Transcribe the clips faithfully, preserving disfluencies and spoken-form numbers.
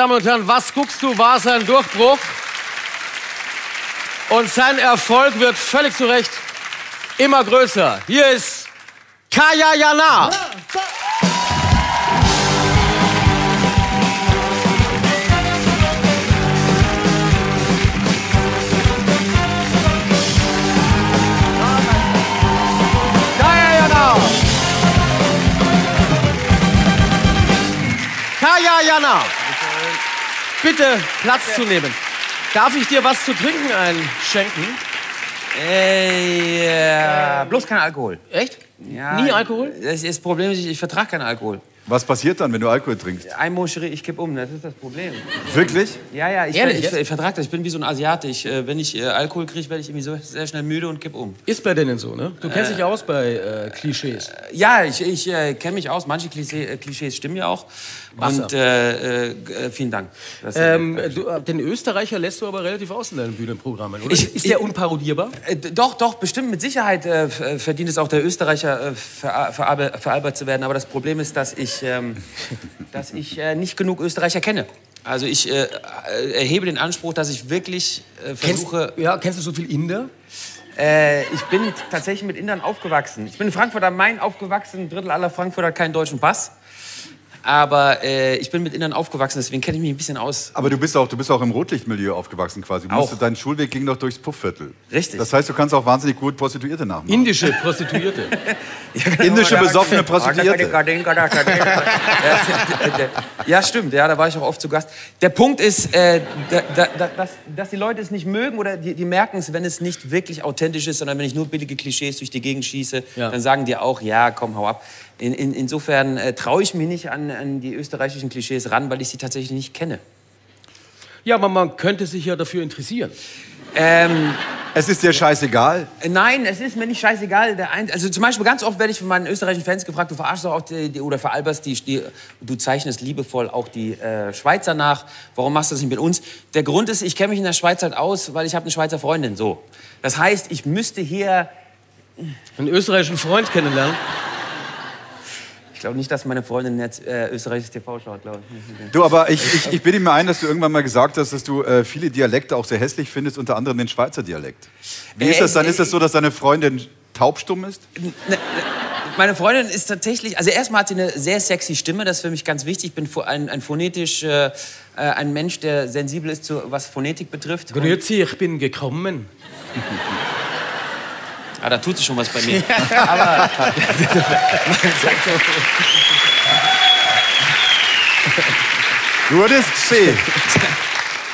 Damen und Herren, Was guckst du? War sein Durchbruch. Und sein Erfolg wird völlig zu Recht immer größer. Hier ist Kaya Yanar. Kaya Yanar, bitte Platz zu nehmen. Darf ich dir was zu trinken einschenken? Äh, yeah. äh bloß kein Alkohol. Echt? Ja, nie Alkohol? Das, das Problem ist, ich vertrage keinen Alkohol. Was passiert dann, wenn du Alkohol trinkst? Ein Moscherie, ich kipp um, das ist das Problem. Wirklich? Ja, ja, ich, Ehrlich, ich, ich vertrage das. Ich bin wie so ein Asiate. Ich, wenn ich Alkohol kriege, werde ich irgendwie so sehr schnell müde und kipp um. Ist bei denen so, ne? Du kennst äh, dich aus bei äh, Klischees. Ja, ich, ich äh, kenne mich aus. Manche Klischee, Klischees stimmen ja auch. Wasser. Und äh, äh, vielen Dank. Ähm, du, den Österreicher lässt du aber relativ aus in deinen Bühnenprogrammen, oder? Ich, ist der ich, unparodierbar? Äh, doch, doch, bestimmt. Mit Sicherheit äh, verdient es auch der Österreicher, äh, ver, ver, veralbert zu werden. Aber das Problem ist, dass ich Ähm, dass ich äh, nicht genug Österreicher kenne. Also ich äh, erhebe den Anspruch, dass ich wirklich äh, versuche... Kennst, ja, kennst du so viel Inder? Äh, ich bin tatsächlich mit Indern aufgewachsen. Ich bin in Frankfurt am Main aufgewachsen. Ein Drittel aller Frankfurter hat keinen deutschen Pass. Aber äh, ich bin mit Indern aufgewachsen, deswegen kenne ich mich ein bisschen aus. Aber du bist auch, du bist auch im Rotlichtmilieu aufgewachsen quasi. Du musst, dein Schulweg ging doch durchs Puffviertel. Richtig. Das heißt, du kannst auch wahnsinnig gut Prostituierte nachmachen. Indische Prostituierte. Ja, Indische besoffene Prostituierte. Ja, stimmt. Ja, da war ich auch oft zu Gast. Der Punkt ist, äh, da, da, da, dass, dass die Leute es nicht mögen oder die, die merken es, wenn es nicht wirklich authentisch ist, sondern wenn ich nur billige Klischees durch die Gegend schieße, ja, dann sagen die auch, ja, komm, hau ab. In, in, insofern äh, traue ich mich nicht an, an die österreichischen Klischees ran, weil ich sie tatsächlich nicht kenne. Ja, aber man könnte sich ja dafür interessieren. Ähm, es ist dir scheißegal? Nein, es ist mir nicht scheißegal. Der ein, also zum Beispiel ganz oft werde ich von meinen österreichischen Fans gefragt, du verarschst doch auch die, die, oder veralberst die, die, du zeichnest liebevoll auch die äh, Schweizer nach. Warum machst du das nicht mit uns? Der Grund ist, ich kenne mich in der Schweiz halt aus, weil ich habe eine Schweizer Freundin. So. Das heißt, ich müsste hier einen österreichischen Freund kennenlernen. Ich glaube nicht, dass meine Freundin jetzt äh, österreichisches T V schaut, glaube ich. Du, aber ich, ich, ich bilde mir ein, dass du irgendwann mal gesagt hast, dass du äh, viele Dialekte auch sehr hässlich findest, unter anderem den Schweizer Dialekt. Wie äh, ist das dann? Äh, ist das so, dass deine Freundin taubstumm ist? Meine Freundin ist tatsächlich, also erstmal hat sie eine sehr sexy Stimme, das ist für mich ganz wichtig. Ich bin ein, ein phonetisch, äh, ein Mensch, der sensibel ist, zu, was Phonetik betrifft. Grüezi, ich bin gekommen. Ah, da tut sich schon was bei mir. Aber du wurdest gesehen.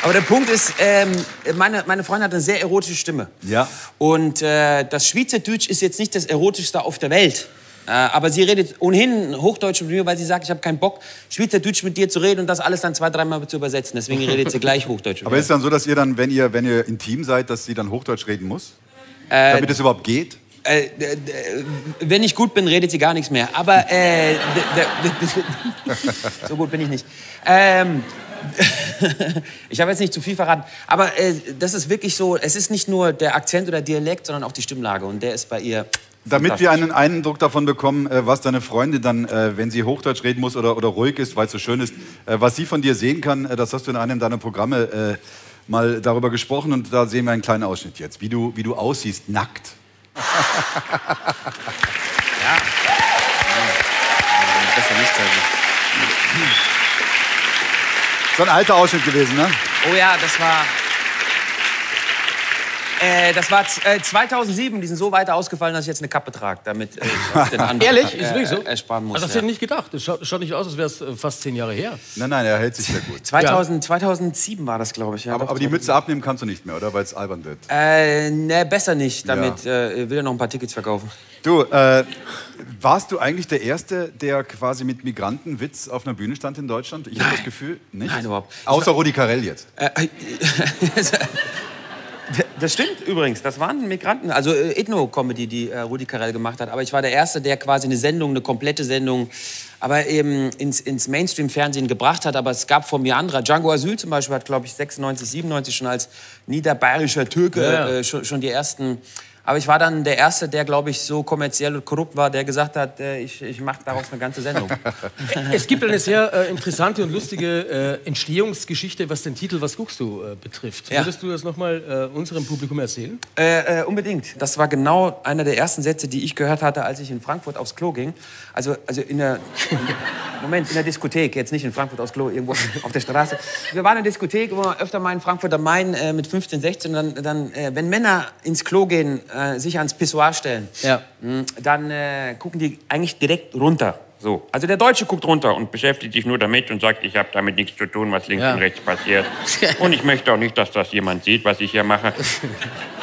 Aber der Punkt ist, ähm, meine, meine Freundin hat eine sehr erotische Stimme. Ja. Und äh, das Schweizerdeutsch ist jetzt nicht das Erotischste auf der Welt. Äh, aber sie redet ohnehin Hochdeutsch mit mir, weil sie sagt, ich habe keinen Bock, Schweizerdeutsch mit dir zu reden und das alles dann zwei, dreimal zu übersetzen. Deswegen redet sie gleich Hochdeutsch mit mir. Aber ist es dann so, dass ihr dann, wenn ihr, wenn ihr intim seid, dass sie dann Hochdeutsch reden muss? Damit es überhaupt geht? Äh, wenn ich gut bin, redet sie gar nichts mehr. Aber äh, so gut bin ich nicht. Ähm, ich habe jetzt nicht zu viel verraten. Aber äh, das ist wirklich so, es ist nicht nur der Akzent oder Dialekt, sondern auch die Stimmlage. Und der ist bei ihr... Damit wir einen Eindruck davon bekommen, was deine Freundin dann, wenn sie Hochdeutsch reden muss oder, oder ruhig ist, weil es so schön ist, was sie von dir sehen kann, das hast du in einem deiner Programme... Äh, mal darüber gesprochen und da sehen wir einen kleinen Ausschnitt jetzt, wie du, wie du aussiehst, nackt. Ja. Besser nicht zeigen. So ein alter Ausschnitt gewesen, ne? Oh ja, das war... Äh, das war äh, zweitausendsieben, die sind so weiter ausgefallen, dass ich jetzt eine Kappe trage, damit äh, ich den anderen Ehrlich? Äh, ist wirklich so? Ersparen muss. Also, das ja. hätte ich nicht gedacht. Das schaut, schaut nicht aus, als wäre es äh, fast zehn Jahre her. Nein, nein, er hält sich sehr gut. zweitausend, ja. zweitausendsieben war das, glaube ich. Ja, aber doch, aber die Mütze abnehmen kannst du nicht mehr, oder? Weil es albern wird. Äh, ne, besser nicht. Damit ja. äh, will er noch ein paar Tickets verkaufen. Du, äh, warst du eigentlich der Erste, der quasi mit Migrantenwitz auf einer Bühne stand in Deutschland? Ich habe das Gefühl, nicht? Nein, überhaupt. Außer Rudi Carell jetzt. Äh, äh, Das stimmt übrigens, das waren Migranten, also äh, Ethno-Comedy, die äh, Rudi Carell gemacht hat. Aber ich war der Erste, der quasi eine Sendung, eine komplette Sendung, aber eben ins, ins Mainstream-Fernsehen gebracht hat. Aber es gab von mir andere. Django Asyl zum Beispiel hat, glaube ich, sechsundneunzig, siebenundneunzig schon als niederbayerischer Türke ja. äh, schon, schon die ersten Aber ich war dann der Erste, der, glaube ich, so kommerziell und korrupt war, der gesagt hat, äh, ich, ich mache daraus eine ganze Sendung. Es gibt eine sehr äh, interessante und lustige äh, Entstehungsgeschichte, was den Titel Was guckst du? Äh, betrifft. Ja. Würdest du das nochmal äh, unserem Publikum erzählen? Äh, äh, unbedingt. Das war genau einer der ersten Sätze, die ich gehört hatte, als ich in Frankfurt aufs Klo ging. Also, also in der... Moment, in der Diskothek, jetzt nicht in Frankfurt aufs Klo, irgendwo auf der Straße. Wir waren in der Diskothek, wo wir öfter mal in Frankfurt am Main äh, mit fünfzehn, sechzehn, dann, dann äh, wenn Männer ins Klo gehen, äh, sich ans Pissoir stellen, ja. Dann äh, gucken die eigentlich direkt runter. So. Also der Deutsche guckt runter und beschäftigt sich nur damit und sagt, ich habe damit nichts zu tun, was links ja. und rechts passiert. Und ich möchte auch nicht, dass das jemand sieht, was ich hier mache.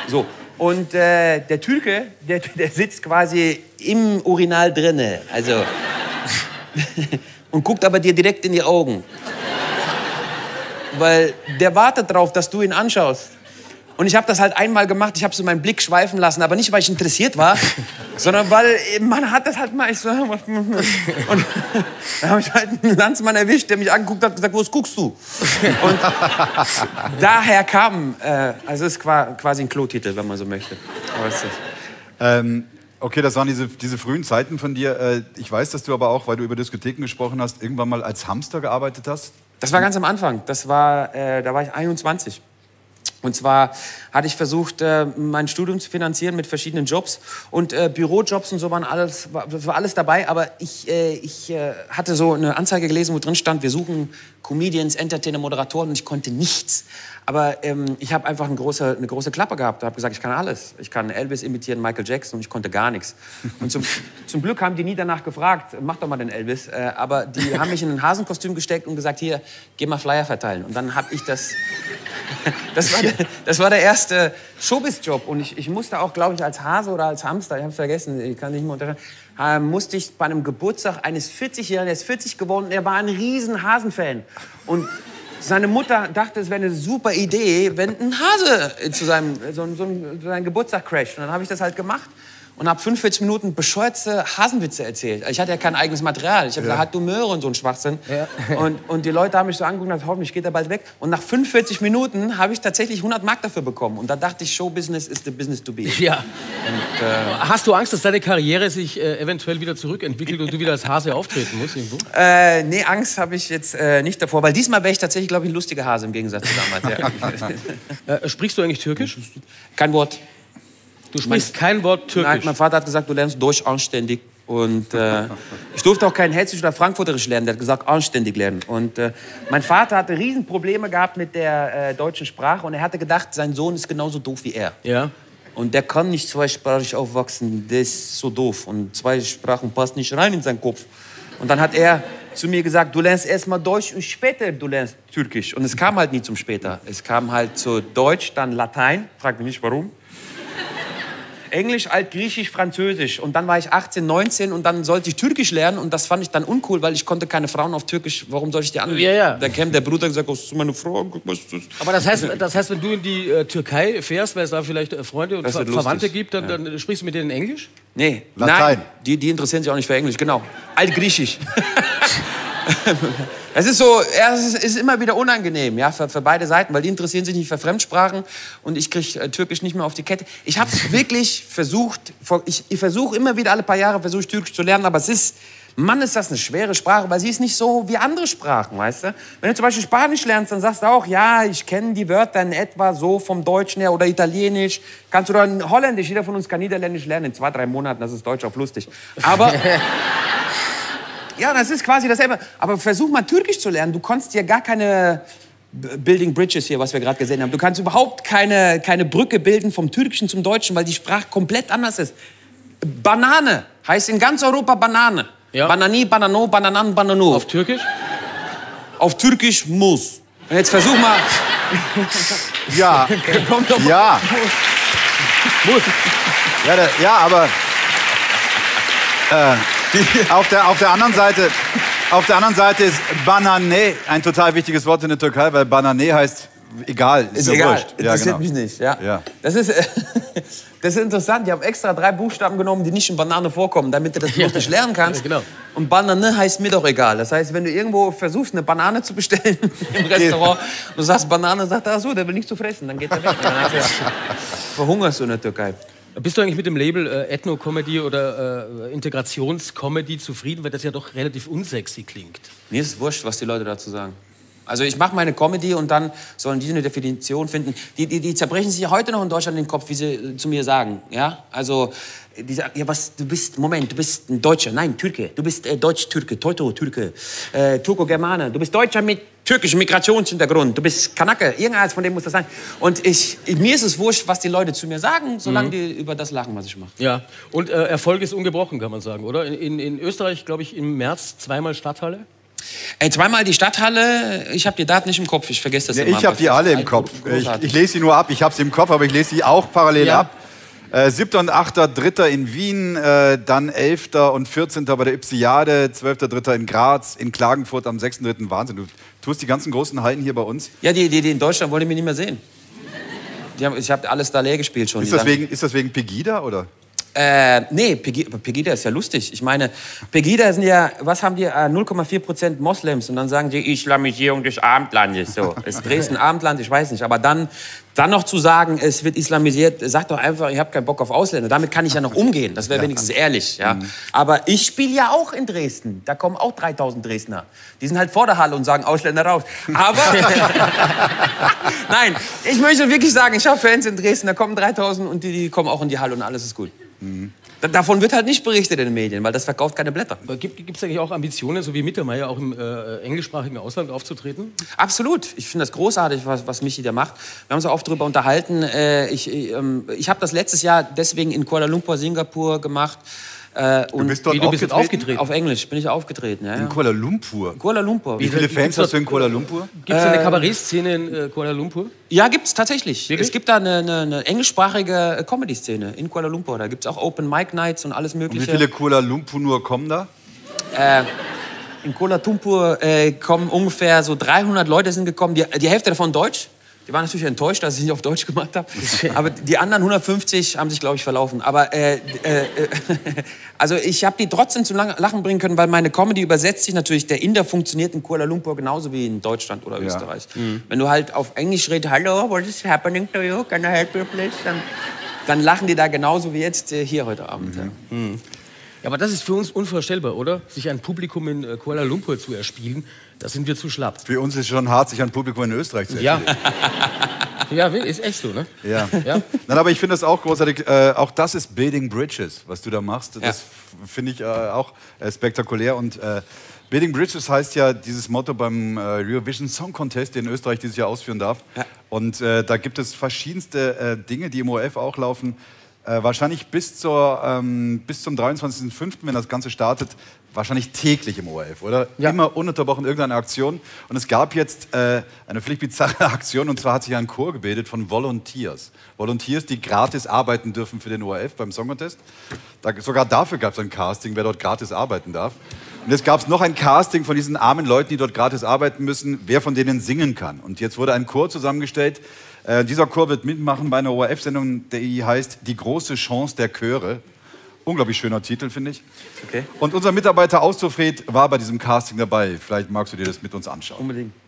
So. Und äh, der Türke, der, der sitzt quasi im Urinal drinne. Also... Und guckt aber dir direkt in die Augen. Weil der wartet drauf, dass du ihn anschaust. Und ich habe das halt einmal gemacht, ich habe so meinen Blick schweifen lassen, aber nicht, weil ich interessiert war, sondern weil, man hat das halt mal, ich so, und dann habe ich halt einen Landsmann erwischt, der mich angeguckt hat und gesagt, was guckst du? Und daher kam, äh, also es ist quasi ein Klotitel, wenn man so möchte. Aber es ist, ähm okay, das waren diese, diese frühen Zeiten von dir. Ich weiß, dass du aber auch, weil du über Diskotheken gesprochen hast, irgendwann mal als Hamster gearbeitet hast. Das war ganz am Anfang. Das war, äh, da war ich einundzwanzig. Und zwar hatte ich versucht, äh, mein Studium zu finanzieren mit verschiedenen Jobs. Und äh, Bürojobs und so waren alles, war, das war alles dabei. Aber ich, äh, ich äh, hatte so eine Anzeige gelesen, wo drin stand, wir suchen Comedians, Entertainer, Moderatoren. Und ich konnte nichts. Aber ähm, ich habe einfach eine große, eine große Klappe gehabt. Ich habe gesagt, ich kann alles. Ich kann Elvis imitieren, Michael Jackson, und ich konnte gar nichts. Und zum, zum Glück haben die nie danach gefragt, mach doch mal den Elvis. Äh, aber die haben mich in ein Hasenkostüm gesteckt und gesagt, hier, geh mal Flyer verteilen. Und dann habe ich das... Das war, der, das war der erste Showbiz-Job. Und ich, ich musste auch, glaube ich, als Hase oder als Hamster, ich habe vergessen, ich kann nicht mehr unterscheiden, äh, musste ich bei einem Geburtstag eines vierzigjährigen, der ist vierzig geworden, der war ein riesen Hasenfan. Und seine Mutter dachte, es wäre eine super Idee, wenn ein Hase zu seinem so, so, so seinen Geburtstag crasht. Und dann habe ich das halt gemacht und habe fünfundvierzig Minuten bescheuerte Hasenwitze erzählt. Ich hatte ja kein eigenes Material. Ich habe ja. gesagt, du Möhre und so ein Schwachsinn. Ja. Und, und die Leute haben mich so angeguckt und gesagt, hoffentlich geht er bald weg. Und nach fünfundvierzig Minuten habe ich tatsächlich hundert Mark dafür bekommen. Und da dachte ich, Showbusiness is the business to be. Ja. Und, äh, hast du Angst, dass deine Karriere sich äh, eventuell wieder zurückentwickelt und du wieder als Hase auftreten musst irgendwo? Äh, nee, Angst habe ich jetzt äh, nicht davor. Weil diesmal wäre ich tatsächlich, glaube ich, ein lustiger Hase im Gegensatz zu damals. Ja. äh, sprichst du eigentlich Türkisch? Kein Wort. Du sprichst kein Wort Türkisch? Nein, mein Vater hat gesagt, du lernst Deutsch anständig. Und äh, ich durfte auch kein Hessisch oder Frankfurterisch lernen. Der hat gesagt, anständig lernen. Und äh, mein Vater hatte Riesenprobleme gehabt mit der äh, deutschen Sprache. Und er hatte gedacht, sein Sohn ist genauso doof wie er. Ja. Und der kann nicht zweisprachig aufwachsen. Der ist so doof. Und zwei Sprachen passt nicht rein in seinen Kopf. Und dann hat er zu mir gesagt, du lernst erst mal Deutsch und später du lernst Türkisch. Und es kam halt nie zum Später. Es kam halt zu Deutsch, dann Latein. Frag mich nicht, warum. Englisch, Altgriechisch, Französisch. Und dann war ich achtzehn, neunzehn und dann sollte ich Türkisch lernen. Und das fand ich dann uncool, weil ich konnte keine Frauen auf Türkisch. Warum soll ich die annehmen? Ja, ja. Da kam der Bruder und gesagt, oh, das ist meine Frau. Aber das heißt, das heißt, wenn du in die äh, Türkei fährst, weil es da vielleicht Freunde und Ver Verwandte gibt, dann, ja. dann sprichst du mit denen Englisch? Nee. Latein. Nein, die, die interessieren sich auch nicht für Englisch, genau. Altgriechisch. Es ist so, ja, es ist immer wieder unangenehm, ja, für, für beide Seiten, weil die interessieren sich nicht für Fremdsprachen und ich kriege äh, Türkisch nicht mehr auf die Kette. Ich habe es wirklich versucht, ich, ich versuche immer wieder alle paar Jahre versuche Türkisch zu lernen, aber es ist, Mann, ist das eine schwere Sprache, weil sie ist nicht so wie andere Sprachen, weißt du? Wenn du zum Beispiel Spanisch lernst, dann sagst du auch, ja, ich kenne die Wörter in etwa so vom Deutschen her oder Italienisch. Kannst du dann Holländisch, jeder von uns kann Niederländisch lernen in zwei, drei Monaten, das ist Deutsch auf lustig. Aber... Ja, das ist quasi dasselbe. Aber versuch mal, Türkisch zu lernen. Du konntest dir gar keine Building Bridges hier, was wir gerade gesehen haben. Du kannst überhaupt keine, keine Brücke bilden vom Türkischen zum Deutschen, weil die Sprache komplett anders ist. Banane heißt in ganz Europa Banane. Ja. Banani, Banano, Bananan, Banano. Auf Türkisch? Auf Türkisch muss. Und jetzt versuch mal... Ja. Komm doch mal. Ja. Muss. Ja, da, ja, aber... Äh. Auf der, auf der anderen Seite, auf der anderen Seite ist Banane ein total wichtiges Wort in der Türkei, weil Banane heißt egal, ist, ist mir egal. Wurscht. Ja, interessiert genau. mich nicht. Ja. Ja. Das ist, das ist interessant. Ich habe extra drei Buchstaben genommen, die nicht in Banane vorkommen, damit du das wirklich lernen kannst. Ja, genau. Und Banane heißt mir doch egal. Das heißt, wenn du irgendwo versuchst, eine Banane zu bestellen im Restaurant und du sagst Banane, sagt er, ach so, der will nichts zu fressen, dann geht er weg. Dann verhungerst du in der Türkei. Bist du eigentlich mit dem Label äh, Ethno-Comedy oder äh, Integrationscomedy zufrieden, weil das ja doch relativ unsexy klingt? Mir ist wurscht, was die Leute dazu sagen. Also ich mache meine Comedy und dann sollen die eine Definition finden. Die, die, die zerbrechen sich heute noch in Deutschland den Kopf, wie sie zu mir sagen. Ja? Also, die sagen, ja, was, du bist, Moment, du bist ein Deutscher, nein, Türke. Du bist äh, Deutsch-Türke, Teuto-Türke, äh, Turko-Germaner. Du bist Deutscher mit türkischem Migrationshintergrund. Du bist Kanake, irgendeins von dem muss das sein. Und ich, mir ist es wurscht, was die Leute zu mir sagen, solange mhm. die über das lachen, was ich mache. Ja, und äh, Erfolg ist ungebrochen, kann man sagen, oder? In, in, in Österreich, glaube ich, im März zweimal Stadthalle. Ey, zweimal die Stadthalle, ich habe die Daten nicht im Kopf, ich vergesse das ja, immer. Ich habe die alle im Kopf, ich, ich lese sie nur ab, ich habe sie im Kopf, aber ich lese sie auch parallel ja. ab. Äh, siebter und achter dritter in Wien, äh, dann elfter und vierzehnter bei der Ypsiade, zwölfter dritter in Graz, in Klagenfurt am sechsten dritten Wahnsinn, du tust die ganzen großen Hallen hier bei uns. Ja, die, die, die in Deutschland wollen mich nicht mehr sehen. Die haben, ich habe alles da leer gespielt schon. Ist das, wegen, ist das wegen Pegida, oder? Äh, nee, Pegida, Pegida ist ja lustig. Ich meine, Pegida sind ja, was haben die, null Komma vier Prozent Moslems und dann sagen die Islamisierung des Abendlandes. So, ist Dresden Abendland, ich weiß nicht. Aber dann, dann noch zu sagen, es wird islamisiert, sag doch einfach, ich habe keinen Bock auf Ausländer. Damit kann ich ja noch umgehen, das wäre ja wenigstens ehrlich. Ja. Mhm. Aber ich spiele ja auch in Dresden, da kommen auch dreitausend Dresdner. Die sind halt vor der Halle und sagen Ausländer raus. Aber, nein, ich möchte wirklich sagen, ich habe Fans in Dresden, da kommen dreitausend und die, die kommen auch in die Halle und alles ist gut. Mhm. Davon wird halt nicht berichtet in den Medien, weil das verkauft keine Blätter. Gibt es eigentlich auch Ambitionen, so wie Mittermeier, auch im äh, englischsprachigen Ausland aufzutreten? Absolut. Ich finde das großartig, was, was Michi da macht. Wir haben uns auch oft darüber unterhalten. Äh, ich äh, ich habe das letztes Jahr deswegen in Kuala Lumpur, Singapur gemacht. Äh, und du bist dort wie, du bist aufgetreten? aufgetreten? Auf Englisch bin ich aufgetreten. Ja, ja. In Kuala Lumpur? Kuala Lumpur. Wie viele Fans hast du in Kuala Lumpur? Gibt es eine Kabarett-Szene in äh, Kuala Lumpur? Ja, gibt es tatsächlich. Wirklich? Es gibt da eine, eine, eine englischsprachige Comedy-Szene in Kuala Lumpur. Da gibt es auch Open-Mic-Nights und alles Mögliche. Und wie viele Kuala Lumpur kommen da? Äh, in Kuala Lumpur äh, kommen ungefähr so dreihundert Leute sind gekommen. Die, die Hälfte davon deutsch. Die waren natürlich enttäuscht, dass ich es nicht auf Deutsch gemacht habe. Aber die anderen hundertfünfzig haben sich, glaube ich, verlaufen. Aber äh, äh, äh, also ich habe die trotzdem zum Lachen bringen können, weil meine Comedy übersetzt sich natürlich. Der Inder funktioniert in Kuala Lumpur genauso wie in Deutschland oder Österreich. Ja. Mhm. Wenn du halt auf Englisch redest, hello, what is happening to you? Can I help you, please? Dann, dann lachen die da genauso wie jetzt hier heute Abend. Mhm. Ja. Mhm. Ja, aber das ist für uns unvorstellbar, oder? Sich ein Publikum in Kuala Lumpur zu erspielen, da sind wir zu schlapp. Für uns ist es schon hart, sich ein Publikum in Österreich zu erspielen. Ja, ja ist echt so, ne? Ja. ja. Nein, aber ich finde das auch großartig. Äh, auch das ist Building Bridges, was du da machst. Das ja. finde ich äh, auch äh, spektakulär. Und äh, Building Bridges heißt ja dieses Motto beim äh, Eurovision Song Contest, den Österreich dieses Jahr ausführen darf. Ja. Und äh, da gibt es verschiedenste äh, Dinge, die im O R F auch laufen. Äh, wahrscheinlich bis, zur, ähm, bis zum dreiundzwanzigsten fünften, wenn das Ganze startet, wahrscheinlich täglich im O R F, oder? Ja. Immer ununterbrochen irgendeine Aktion. Und es gab jetzt äh, eine völlig bizarre Aktion, und zwar hat sich ein Chor gebildet von Volunteers. Volunteers, die gratis arbeiten dürfen für den O R F beim Song Contest. Da, sogar dafür gab es ein Casting, wer dort gratis arbeiten darf. Und jetzt gab es noch ein Casting von diesen armen Leuten, die dort gratis arbeiten müssen, wer von denen singen kann. Und jetzt wurde ein Chor zusammengestellt. Äh, dieser Chor wird mitmachen bei einer O R F-Sendung, die heißt Die große Chance der Chöre. Unglaublich schöner Titel, finde ich. Okay. Und unser Mitarbeiter Austrofred war bei diesem Casting dabei. Vielleicht magst du dir das mit uns anschauen. Unbedingt.